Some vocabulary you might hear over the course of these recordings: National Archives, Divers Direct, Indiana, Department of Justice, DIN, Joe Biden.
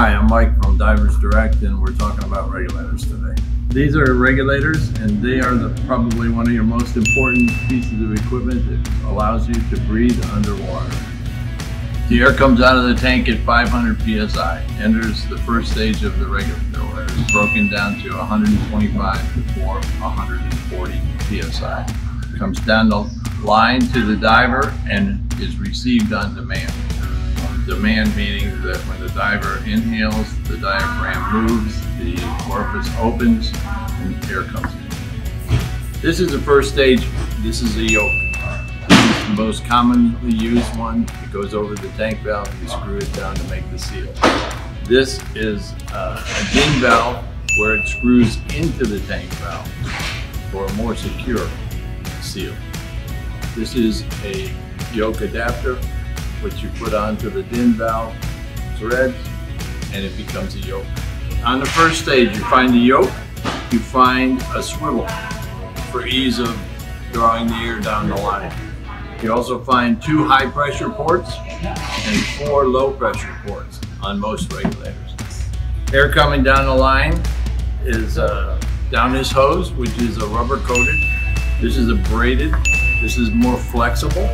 Hi, I'm Mike from Divers Direct, and we're talking about regulators today. These are regulators, and they are probably one of your most important pieces of equipment that allows you to breathe underwater. The air comes out of the tank at 500 psi, enters the first stage of the regulator, is broken down to 125 to 140 psi. It comes down the line to the diver and is received on demand. Demand meaning that when the diver inhales, the diaphragm moves, the orifice opens, and air comes in. This is the first stage. This is a yoke. This is the most commonly used one. It goes over the tank valve. You screw it down to make the seal. This is a DIN valve where it screws into the tank valve for a more secure seal. This is a yoke adapter, which you put onto the DIN valve threads, and it becomes a yoke. On the first stage, you find the yoke, you find a swivel for ease of drawing the air down the line. You also find 2 high pressure ports and 4 low pressure ports on most regulators. Air coming down the line is down this hose, which is a rubber coated. This is abraded. This is more flexible.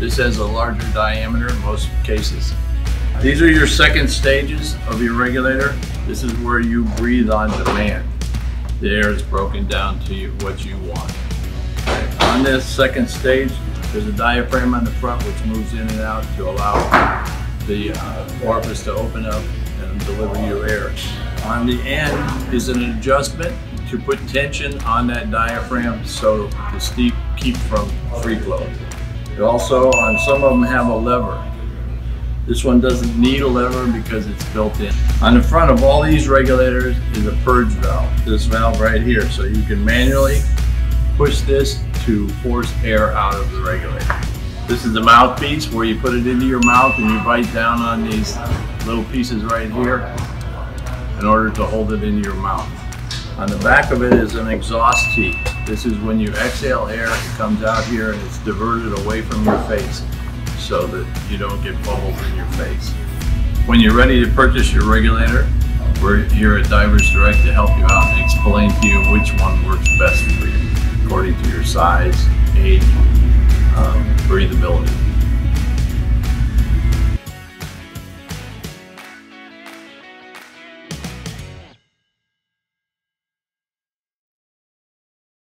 This has a larger diameter in most cases. These are your second stages of your regulator. This is where you breathe on demand. The air is broken down to what you want. On this second stage, there's a diaphragm on the front which moves in and out to allow the orifice to open up and deliver you air. On the end is an adjustment to put tension on that diaphragm so the steep keep from free flow. Also, on some of them have a lever. This one doesn't need a lever because it's built in. On the front of all these regulators is a purge valve, this valve right here. So you can manually push this to force air out of the regulator. This is the mouthpiece where you put it into your mouth and you bite down on these little pieces right here in order to hold it into your mouth. On the back of it is an exhaust tee. This is when you exhale air, it comes out here and it's diverted away from your face so that you don't get bubbles in your face. When you're ready to purchase your regulator, we're here at Divers Direct to help you out and explain to you which one works best for you according to your size, age, breathability.